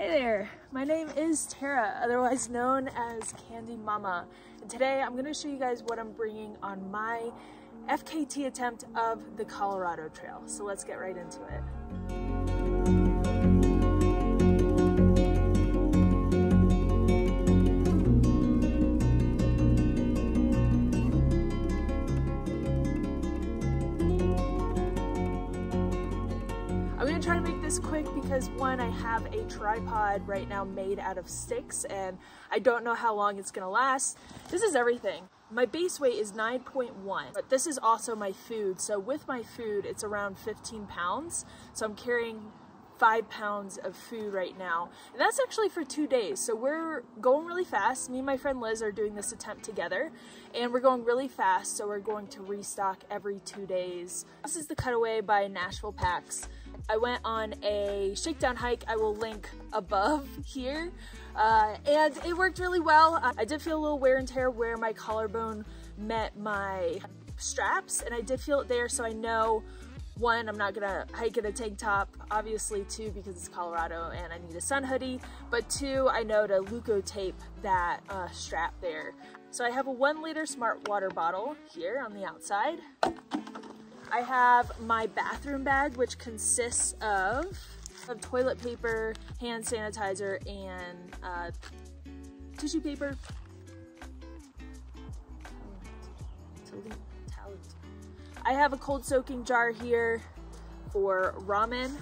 Hey there, my name is Tara, otherwise known as Candy Mama, and today I'm going to show you guys what I'm bringing on my FKT attempt of the Colorado Trail. So let's get right into it. Quick because one, I have a tripod right now made out of sticks and I don't know how long it's gonna last. This is everything. My base weight is 9.1, but this is also my food. So with my food, it's around 15 pounds. So I'm carrying 5 pounds of food right now. And that's actually for 2 days. So we're going really fast. Me and my friend Liz are doing this attempt together and we're going really fast. So we're going to restock every 2 days. This is the Cutaway by Nashville Packs. I went on a shakedown hike, I will link above here, and it worked really well. I did feel a little wear and tear where my collarbone met my straps, and I did feel it there, so I know, one, I'm not gonna hike in a tank top, obviously, two, because it's Colorado and I need a sun hoodie, but two, I know to Leuko tape that strap there. So I have a 1 liter smart water bottle here on the outside. I have my bathroom bag, which consists of toilet paper, hand sanitizer, and tissue paper. I have a cold soaking jar here for ramen.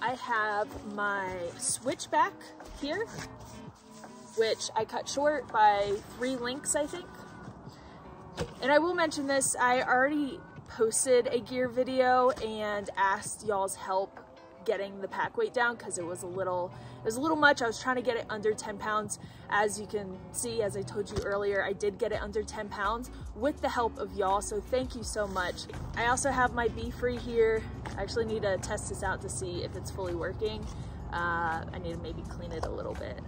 I have my switchback here, which I cut short by 3 links, I think. And I will mention this, I already posted a gear video and asked y'all's help getting the pack weight down because it was a little much. I was trying to get it under 10 pounds. As you can see, as I told you earlier, I did get it under 10 pounds with the help of y'all, so thank you so much. I also have my BeFree here. I actually need to test this out to see if it's fully working. I need to maybe clean it a little bit.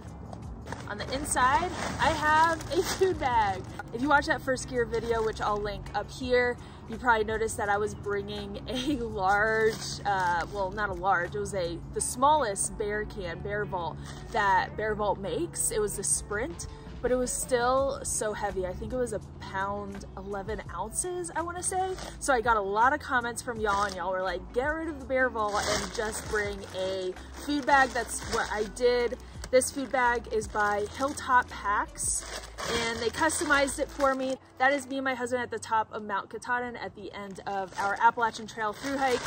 On the inside, I have a food bag. If you watch that first gear video, which I'll link up here, you probably noticed that I was bringing a large, well, not a large, it was the smallest bear can, Bear Vault, that Bear Vault makes. It was the Sprint, but it was still so heavy. I think it was a pound, 11 ounces, I wanna say. So I got a lot of comments from y'all, and y'all were like, get rid of the Bear Vault and just bring a food bag. That's what I did. This food bag is by Hilltop Packs, and they customized it for me. That is me and my husband at the top of Mount Katahdin at the end of our Appalachian Trail through hike.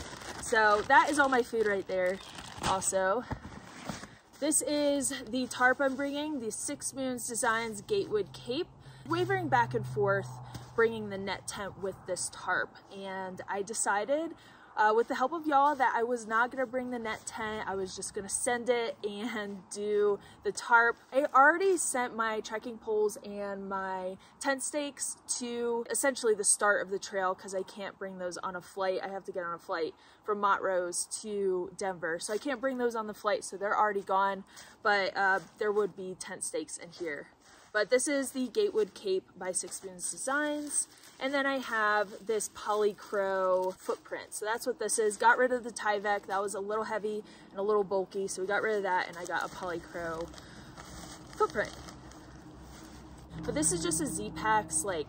So that is all my food right there. Also, this is the tarp I'm bringing, the Six Moons Designs Gatewood Cape. Wavering back and forth, bringing the net tent with this tarp, and I decided with the help of y'all that I was not gonna bring the net tent. I was just gonna send it and do the tarp. I already sent my trekking poles and my tent stakes to essentially the start of the trail because I can't bring those on a flight. I have to get on a flight from Montrose to Denver. So I can't bring those on the flight, so they're already gone, but there would be tent stakes in here. But this is the Gatewood Cape by Six Moons Designs. And then I have this Polycro footprint. So that's what this is. Got rid of the Tyvek. That was a little heavy and a little bulky. So we got rid of that and I got a Polycro footprint. But this is just a Z-Packs like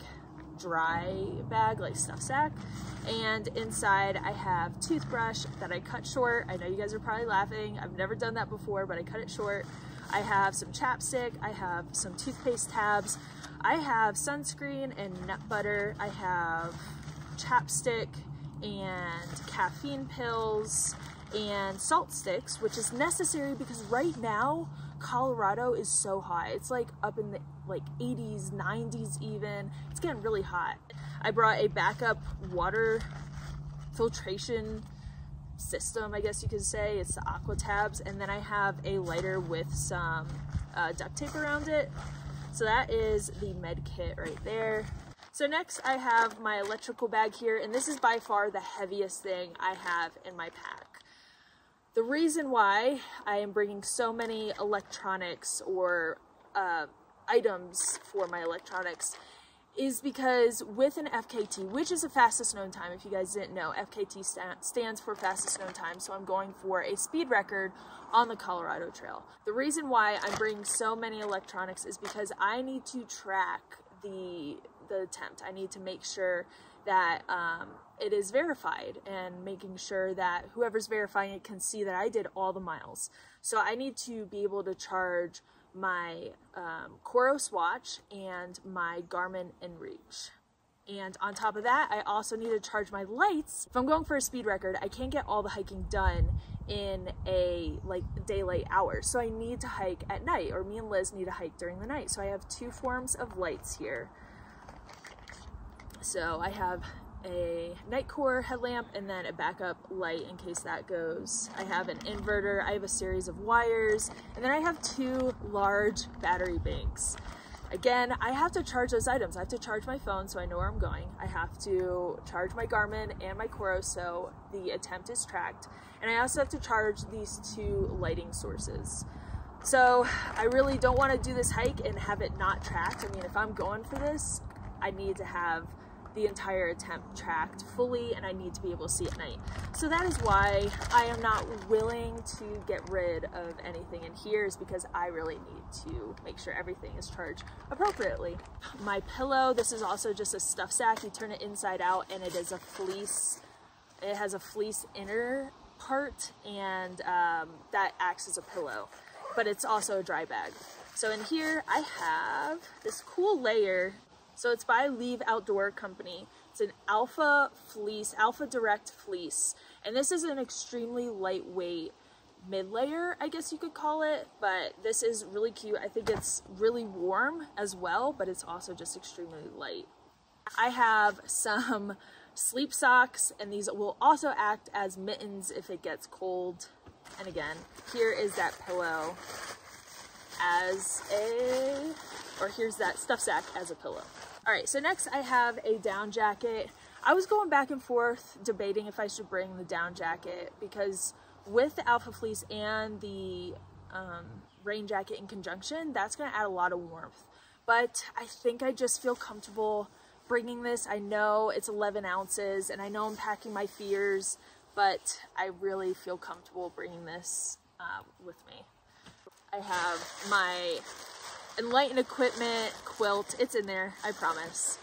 dry bag, like stuff sack. And inside I have toothbrush that I cut short. I know you guys are probably laughing. I've never done that before, but I cut it short. I have some chapstick. I have some toothpaste tabs. I have sunscreen and nut butter. I have chapstick and caffeine pills and salt sticks, which is necessary because right now Colorado is so hot. It's like up in the like 80s, 90s even. It's getting really hot. I brought a backup water filtration system, I guess you could say. It's the Aqua tabs, and then I have a lighter with some duct tape around it. So that is the med kit right there. So next I have my electrical bag here, and this is by far the heaviest thing I have in my pack. The reason why I am bringing so many electronics or items for my electronics is because with an FKT, which is the fastest known time, if you guys didn't know, FKT stands for fastest known time, so I'm going for a speed record on the Colorado Trail. The reason why I'm bringing so many electronics is because I need to track the attempt. I need to make sure that it is verified, and making sure that whoever's verifying it can see that I did all the miles. So I need to be able to charge my Coros watch and my Garmin inReach. And on top of that, I also need to charge my lights. If I'm going for a speed record, I can't get all the hiking done in a daylight hour. So I need to hike at night, or me and Liz need to hike during the night. So I have two forms of lights here. So I have a Nitecore headlamp and then a backup light in case that goes. I have an inverter, I have a series of wires, and then I have two large battery banks. Again, I have to charge those items. I have to charge my phone so I know where I'm going. I have to charge my Garmin and my Coros so the attempt is tracked. And I also have to charge these two lighting sources. So I really don't want to do this hike and have it not tracked. I mean, if I'm going for this, I need to have the entire attempt tracked fully, and I need to be able to see at night. So that is why I am not willing to get rid of anything in here, is because I really need to make sure everything is charged appropriately. My pillow, this is also just a stuff sack. You turn it inside out and it is a fleece. It has a fleece inner part, and that acts as a pillow, but it's also a dry bag. So in here I have this cool layer. So it's by Leave Outdoor Company. It's an alpha fleece, alpha direct fleece. And this is an extremely lightweight mid-layer, I guess you could call it, but this is really cute. I think it's really warm as well, but it's also just extremely light. I have some sleep socks, and these will also act as mittens if it gets cold. And again, here is that pillow as a, or here's that stuff sack as a pillow. All right, so next I have a down jacket. I was going back and forth debating if I should bring the down jacket, because with the alpha fleece and the rain jacket in conjunction, that's gonna add a lot of warmth. But I think I just feel comfortable bringing this. I know it's 11 ounces and I know I'm packing my fears, but I really feel comfortable bringing this with me. I have my Enlightened Equipment quilt. It's in there, I promise.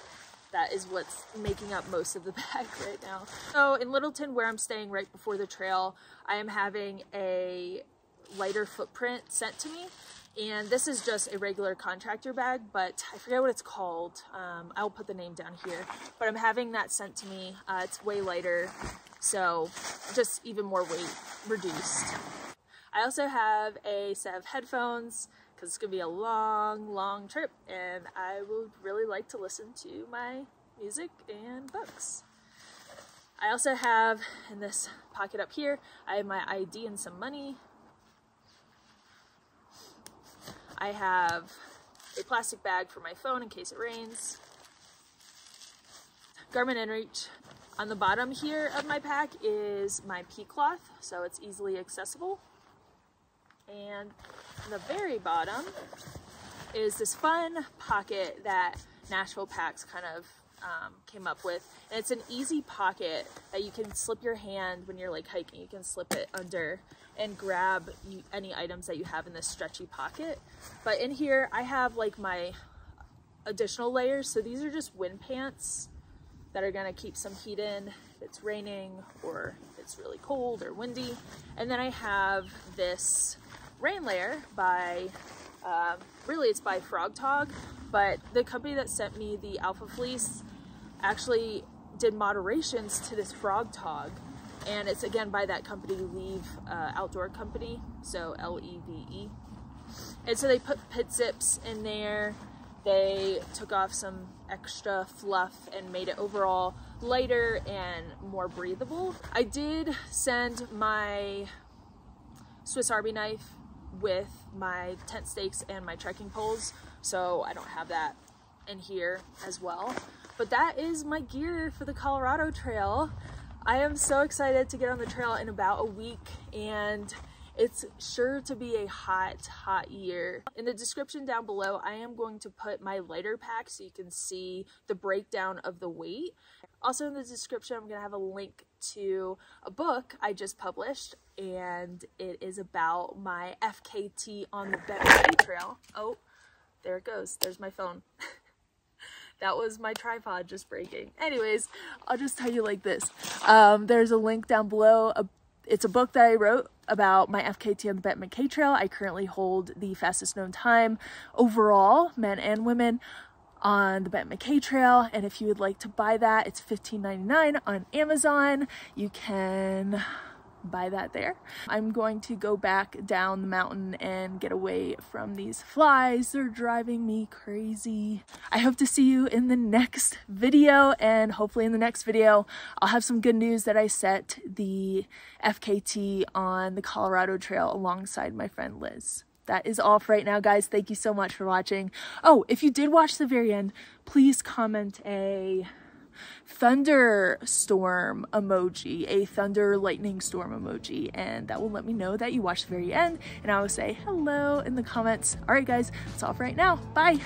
That is what's making up most of the bag right now. So in Littleton, where I'm staying right before the trail, I am having a lighter footprint sent to me. And this is just a regular contractor bag, but I forget what it's called. I'll put the name down here, but I'm having that sent to me. It's way lighter, so just even more weight reduced. I also have a set of headphones, because it's going to be a long trip, and I would really like to listen to my music and books. I also have, in this pocket up here, I have my ID and some money. I have a plastic bag for my phone in case it rains. Garmin inReach. On the bottom here of my pack is my pea cloth, so it's easily accessible. And the very bottom is this fun pocket that Nashville Packs kind of came up with. And it's an easy pocket that you can slip your hand when you're like hiking. You can slip it under and grab any items that you have in this stretchy pocket. But in here I have like my additional layers. So these are just wind pants that are gonna keep some heat in if it's raining or if it's really cold or windy. And then I have this rain layer by, really it's by Frog Tog, but the company that sent me the alpha fleece actually did moderations to this Frog Tog. And it's again by that company, Leave Outdoor Company, so L-E-V-E. And so they put pit zips in there. They took off some extra fluff and made it overall lighter and more breathable. I did send my Swiss Army knife with my tent stakes and my trekking poles, so I don't have that in here as well. But that is my gear for the Colorado Trail. I am so excited to get on the trail in about a week, and It's sure to be a hot year. In the description down below, I am going to put my lighter pack so you can see the breakdown of the weight. Also in the description, I'm gonna have a link to a book I just published, and it is about my FKT on the Benton-McKay Trail. Oh, there it goes, there's my phone. That was my tripod just breaking. Anyways, I'll just tell you like this. There's a link down below. It's a book that I wrote about my FKT on the Benton-McKay Trail. I currently hold the fastest known time overall, men and women, on the Benton-McKay Trail. And if you would like to buy that, it's $15.99 on Amazon. You can buy that there. I'm going to go back down the mountain and get away from these flies. They're driving me crazy. I hope to see you in the next video, and hopefully in the next video I'll have some good news that I set the FKT on the Colorado Trail alongside my friend Liz. That is all for right now, guys. Thank you so much for watching. Oh, if you did watch the very end, please comment a thunderstorm emoji, a thunder lightning storm emoji, and that will let me know that you watched the very end, and I will say hello in the comments. All right, guys, that's all for right now. Bye.